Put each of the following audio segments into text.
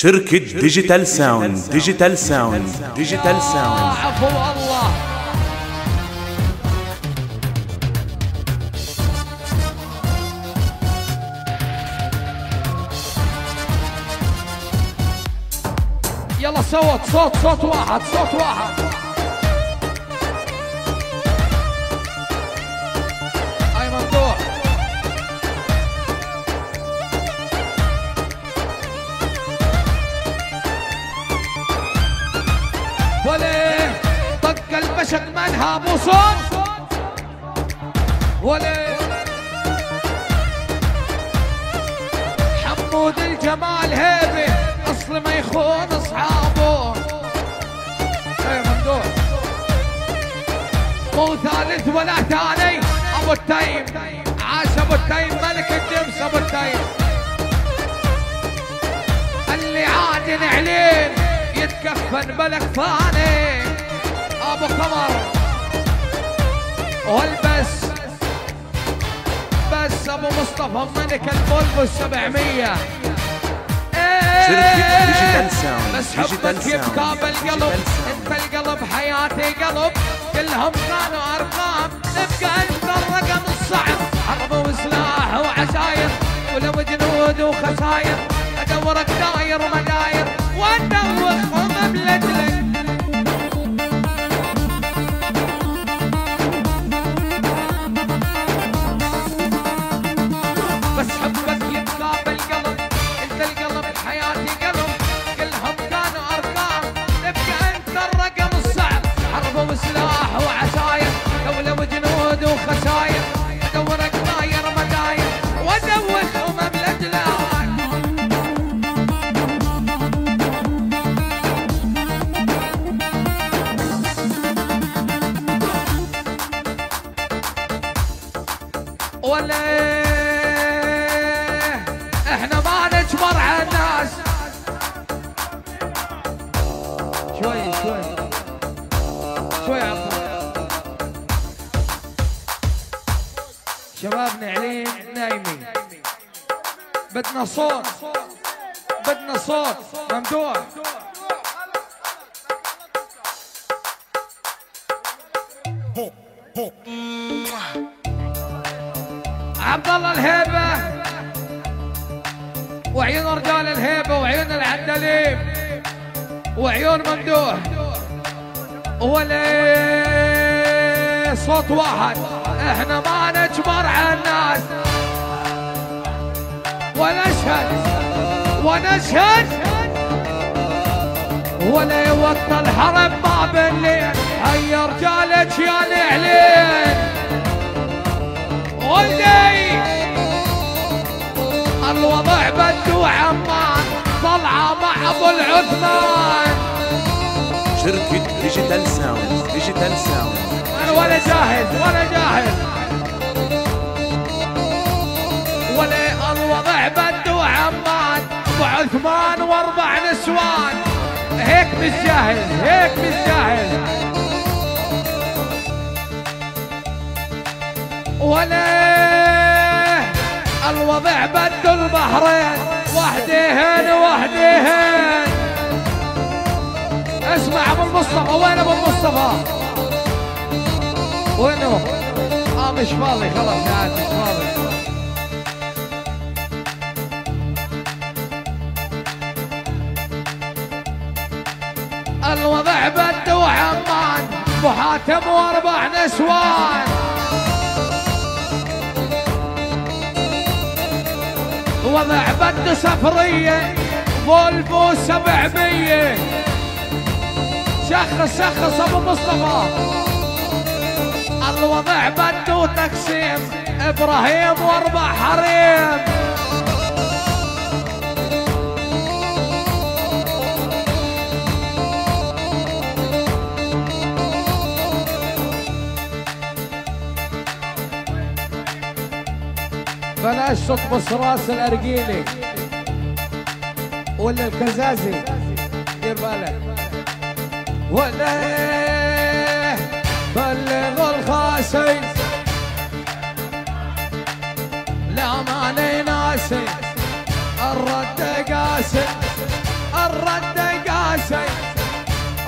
شركة ديجيتال ساوند. ديجيتال ساوند. ديجيتال ساوند. عفو الله. يلا صوت صوت صوت واحد صوت واحد. أيمن دور. وليه طق المشق منها مو صوت وليه حمود الجمال هيبي اصل ما يخون اصحابه اي ممدوح مو ثالث ولا ثاني ابو التيم عاش ابو التيم ملك الجمس ابو التيم اللي عادن علين يتكفن بلك فاني ابو قمر والبس بس ابو مصطفى ملك البلبل 700 شركة ديجيتال ساوند. بس حبك يبقى بالقلب انت القلب حياتي قلب كلهم كانوا ارقام نبقى انت الرقم الصعب حرب وسلاح وعساير ولو جنود وخساير ادورك داير مداير وانت وهم بلدلك بس حبك يبقى بالقلب انت القلب حياتي قلب كلهم كانوا ارقام تبقى انت الرقم الصعب حرب وسلاح وعساير دولة وجنود وخساير ادورك طاير مداير وادوس امم لجلك وليه احنا ما نجبر على الناس شوي شوي شوي عفوا شبابنا علين نايمين بدنا صوت بدنا صوت ممدوح عبد الله الهيبة وعيون رجال الهيبة وعيون العندليب وعيون ممدوح وليه صوت واحد احنا ما نجبر على الناس ونشهد ونشهد وليه وقت الحرب ما بالليل هيا رجالك يا العلين ولي الوضع بدو عمان طلعه مع ابو العثمان شركه ديجيتال ساوند. ديجيتال ساوند انا ولا جاهز ولا جاهز ولي الوضع بدو عمان ابو عثمان واربع نسوان هيك مش جاهز هيك مش جاهز وليه الوضع بدو البحرين وحديهن وحديهن اسمع ابو المصطفى وين ابو المصطفى؟ وينه؟ مش فاضي خلاص قاعد مش فاضي الوضع بدو عمان ابو حاتم واربع نسوان وضع بد سفرية فولفو 700 شخص شخص ابو مصطفى الوضع بدو تقسيم ابراهيم واربع حريم بلاش صوت بص راس الارجيلي ولا الكزازي دير بالك وليه بلغوا الخاسي لا ماني ناسي الرد قاسي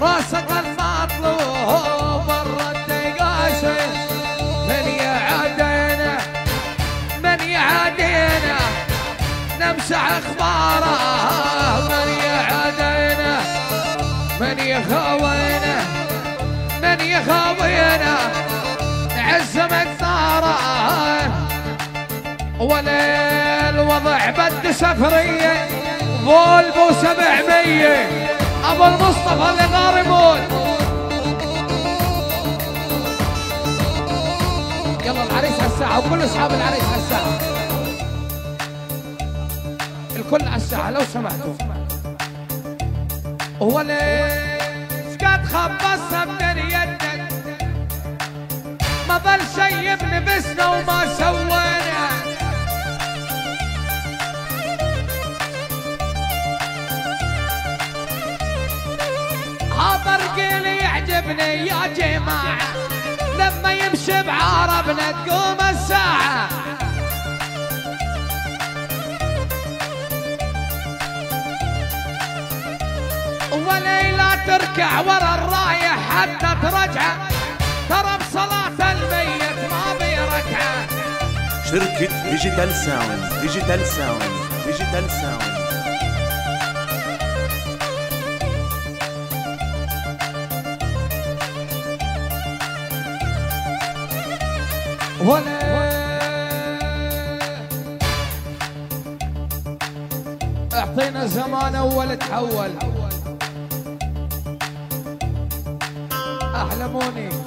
راسك المطلوب برا النقاشة، من يعادينا من يعادينا نمسح اخباره، من يعادينا من يخاوينا من يخاوينا نعزم اكثاره. ولا الوضع بد سفريه فولفو 700 أبو المصطفى اللي غاربون. يلا العريس هالساعة وكل أصحاب العريس هالساعة، الكل هالساعة لو سمحتوا. هو ليش قد خبصنا من يدك، ما ظل شي بنفسنا وما سوينا، طرقي يعجبني يا جماعة، لما يمشي بعربنا تقوم الساعة. ولي لا تركع ورا الرايح حتى ترجع، ترى بصلاة الميت ما بيركعه. شركة ديجيتال ساوند، ديجيتال ساوند، ديجيتال ساوند. اعطينا زمان اول تحول، احلموني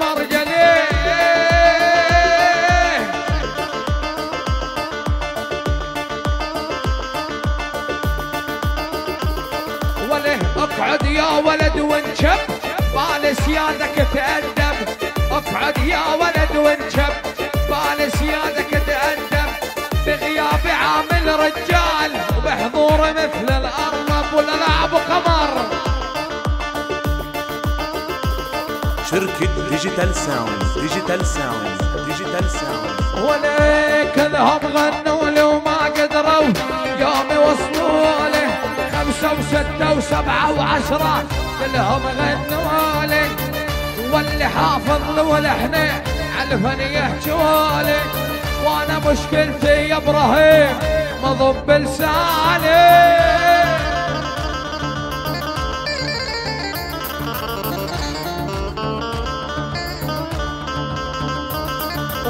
مرجلي. وله اقعد يا ولد وانشب، بالسيادك تأدب. اقعد يا ولد وانشب، بالسيادك تأدب. بغياب عامل رجال وبحضور مثل الارنب ولا لعب قمر. شركة ديجيتال ساوند، ديجيتال ساوند، ديجيتال ساوند. وليك كلهم غنوا له وما قدروا يوم يوصلوا له، 5 و6 و7 و10 كلهم غنوا له، واللي حافظ له لحنه على الفن يحجوا له. وانا مشكلتي يا ابراهيم مضب لساني.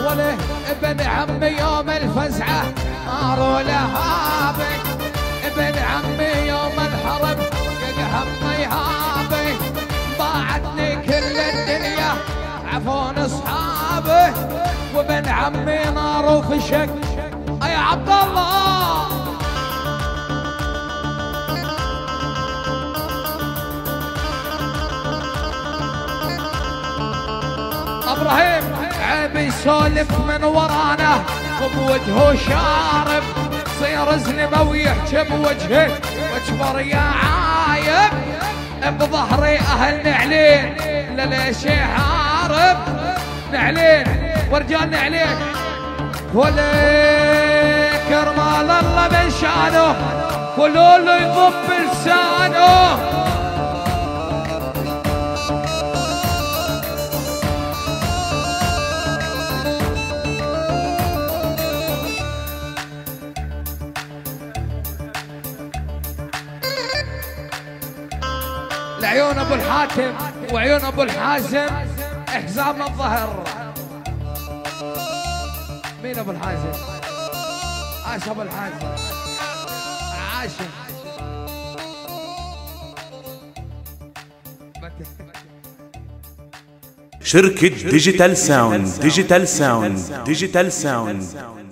وله ابن عمي يوم الفزعة مارو لهابي، ابن عمي يوم الحرب يقهمني هابي، باعتني كل الدنيا عفون اصحابي، وابن عمي نارو في شك يا عبد الله. ابراهيم بيسولف من ورانا وبوجهه شارب، صير زلمه ويحكي بوجهه واجبر يا عايب، بظهري اهل نعلين لليش يحارب. نعلين ورجال نعلين، وليك رمال الله من شانه قولوا له يضب لسانه. عيون ابو الحاتم وعيون ابو الحازم حزام الظهر. مين ابو الحازم؟ عاش ابو الحازم، عاش. شركة ديجيتال ساوند، ديجيتال ساوند، ديجيتال ساوند.